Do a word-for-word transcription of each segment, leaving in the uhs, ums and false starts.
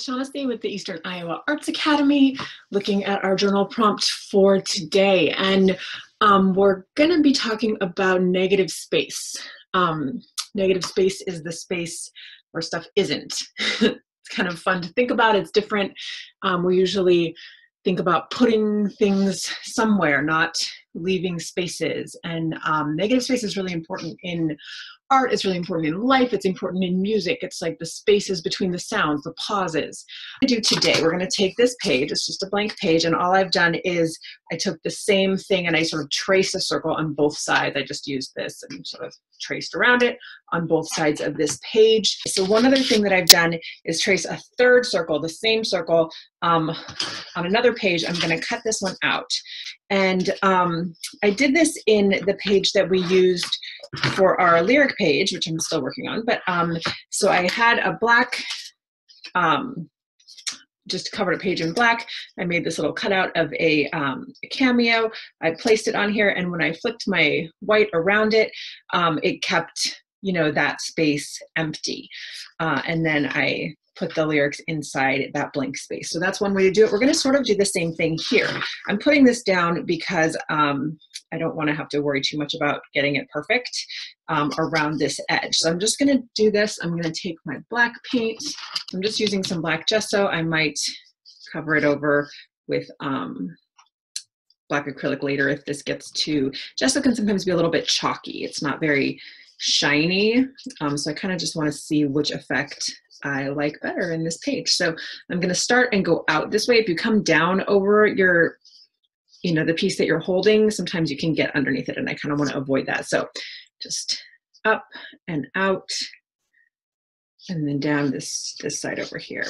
is Shaughnessy with the Eastern Iowa Arts Academy, looking at our journal prompt for today. And um, we're going to be talking about negative space. Um, negative space is the space where stuff isn't. It's kind of fun to think about. It's different. Um, we usually think about putting things somewhere, not leaving spaces. And um, negative space is really important in art. It's really important in life. It's important in music. It's like the spaces between the sounds, the pauses. I do today, we're going to take this page. It's just a blank page. And all I've done is I took the same thing and I sort of traced a circle on both sides. I just used this and sort of traced around it on both sides of this page. So one other thing that I've done is trace a third circle, the same circle, um, on another page. I'm going to cut this one out. And um, I did this in the page that we used for our lyric page, which I'm still working on. But um, so I had a black, um, just covered a page in black. I made this little cutout of a, um, a cameo. I placed it on here, and when I flipped my white around it, um, it kept, you know, that space empty. Uh, and then I put the lyrics inside that blank space. So that's one way to do it. We're going to sort of do the same thing here. I'm putting this down because um, I don't want to have to worry too much about getting it perfect um, around this edge. So I'm just going to do this. I'm going to take my black paint. I'm just using some black gesso. I might cover it over with um, black acrylic later if this gets too... Gesso can sometimes be a little bit chalky. It's not very shiny. Um, so I kind of just want to see which effect I like better in this page. So I'm going to start and go out this way. If you come down over your, you know, the piece that you're holding, sometimes you can get underneath it, and I kind of want to avoid that. So just up and out, and then down this, this side over here.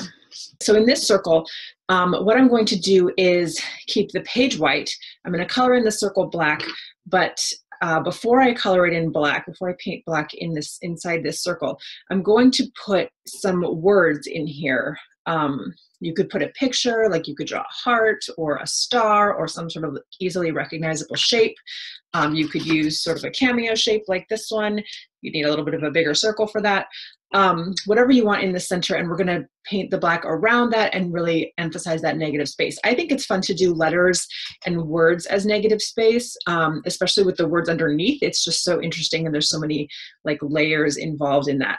So in this circle, um, what I'm going to do is keep the page white. I'm going to color in the circle black, but Uh, before I color it in black, before I paint black in this inside this circle, I'm going to put some words in here. Um, you could put a picture, like you could draw a heart or a star or some sort of easily recognizable shape. Um, you could use sort of a cameo shape like this one. You need a little bit of a bigger circle for that. Um, whatever you want in the center, and we're going to paint the black around that and really emphasize that negative space. I think it's fun to do letters and words as negative space, um, especially with the words underneath. It's just so interesting, and there's so many like layers involved in that.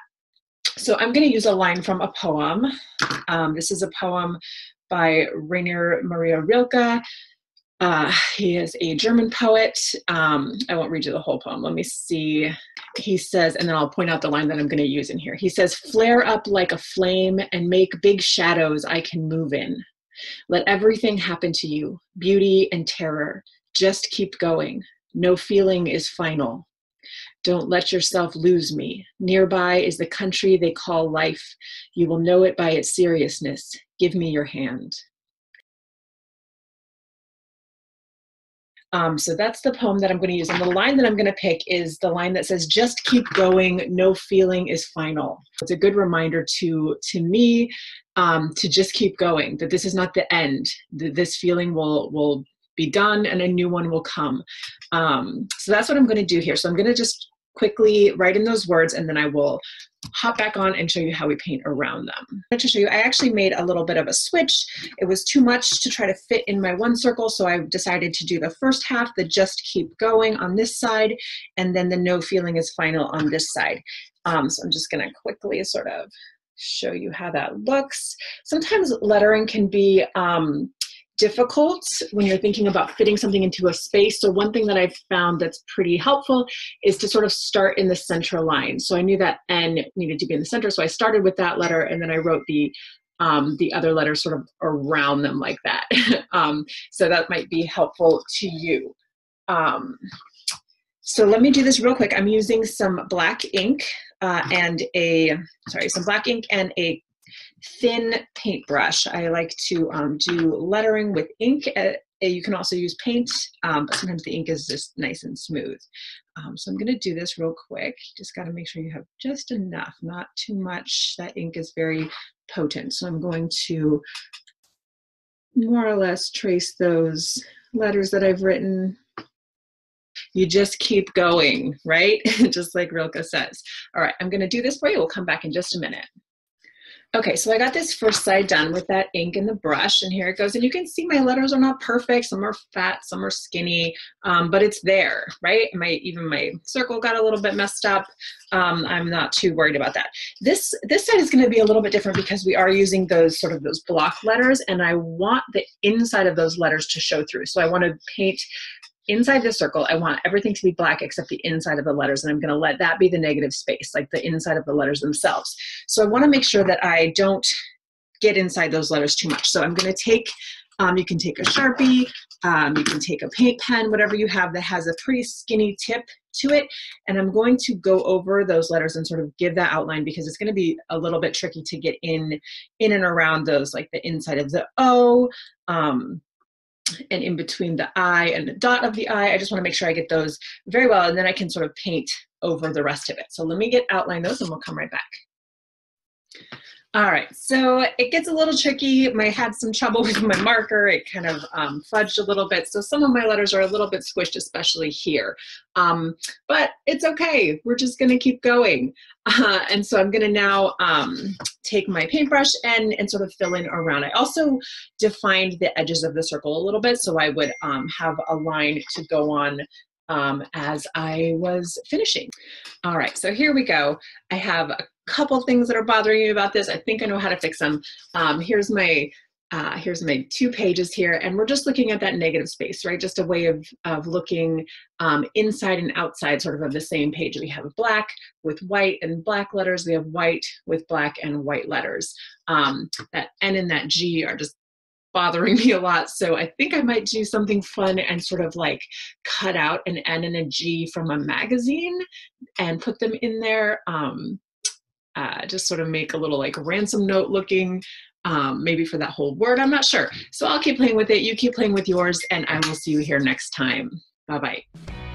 So I'm going to use a line from a poem. Um, this is a poem by Rainer Maria Rilke. Uh, he is a German poet. Um, I won't read you the whole poem. Let me see. He says, and then I'll point out the line that I'm going to use in here. He says, "Flare up like a flame and make big shadows I can move in. Let everything happen to you, beauty and terror. Just keep going. No feeling is final. Don't let yourself lose me. Nearby is the country they call life. You will know it by its seriousness. Give me your hand." Um, so that's the poem that I'm going to use. And the line that I'm going to pick is the line that says, "Just keep going. No feeling is final." It's a good reminder to, to me um, to just keep going, that this is not the end. That this feeling will, will be done and a new one will come. Um, so that's what I'm going to do here. So I'm going to just quickly write in those words, and then I will hop back on and show you how we paint around them. I wanted to show you, I actually made a little bit of a switch. It was too much to try to fit in my one circle, so I decided to do the first half, the "just keep going" on this side, and then the "no feeling is final" on this side. Um, so I'm just going to quickly sort of show you how that looks. Sometimes lettering can be um, difficult when you're thinking about fitting something into a space. So one thing that I've found that's pretty helpful is to sort of start in the center line. So I knew that N needed to be in the center, so I started with that letter, and then I wrote the um, the other letters sort of around them like that. um, so that might be helpful to you. Um, so let me do this real quick. I'm using some black ink uh, and a sorry, some black ink and a thin paintbrush. I like to um, do lettering with ink. Uh, you can also use paint, um, but sometimes the ink is just nice and smooth. Um, so I'm going to do this real quick. Just got to make sure you have just enough, not too much. That ink is very potent. So I'm going to more or less trace those letters that I've written. You just keep going, right? Just like Rilke says. All right, I'm going to do this for you. We'll come back in just a minute. Okay, so I got this first side done with that ink and the brush, and here it goes. And you can see my letters are not perfect. Some are fat, some are skinny, um, but it's there, right? My, even my circle got a little bit messed up. Um, I'm not too worried about that. This, this side is gonna be a little bit different because we are using those sort of those block letters, and I want the inside of those letters to show through. So I wanna paint inside the circle. I want everything to be black except the inside of the letters, and I'm going to let that be the negative space, like the inside of the letters themselves. So I want to make sure that I don't get inside those letters too much. So I'm going to take, um, you can take a Sharpie, um, you can take a paint pen, whatever you have that has a pretty skinny tip to it, and I'm going to go over those letters and sort of give that outline, because it's going to be a little bit tricky to get in, in and around those, like the inside of the O, um, and in between the I and the dot of the I. I just want to make sure I get those very well, and then I can sort of paint over the rest of it. So let me get outline those and we'll come right back. All right, so it gets a little tricky. I had some trouble with my marker. It kind of um, fudged a little bit. So some of my letters are a little bit squished, especially here. Um, but it's okay. We're just going to keep going. Uh, and so I'm going to now um, take my paintbrush and, and sort of fill in around. I also defined the edges of the circle a little bit. So I would um, have a line to go on um, as I was finishing. All right, so here we go. I have a couple things that are bothering you about this. I think I know how to fix them. Um, here's my uh, here's my two pages here, and we're just looking at that negative space, right? Just a way of, of looking um, inside and outside sort of of the same page. We have black with white and black letters. We have white with black and white letters. Um, that N and that G are just bothering me a lot, so I think I might do something fun and sort of like cut out an N and a G from a magazine and put them in there. Um, Uh, just sort of make a little like ransom note looking, um, maybe for that whole word, I'm not sure. So I'll keep playing with it, you keep playing with yours, and I will see you here next time. Bye-bye.